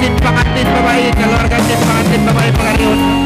Pangasin, pangasin babae, keluarga sin, pangasin babae pengariun.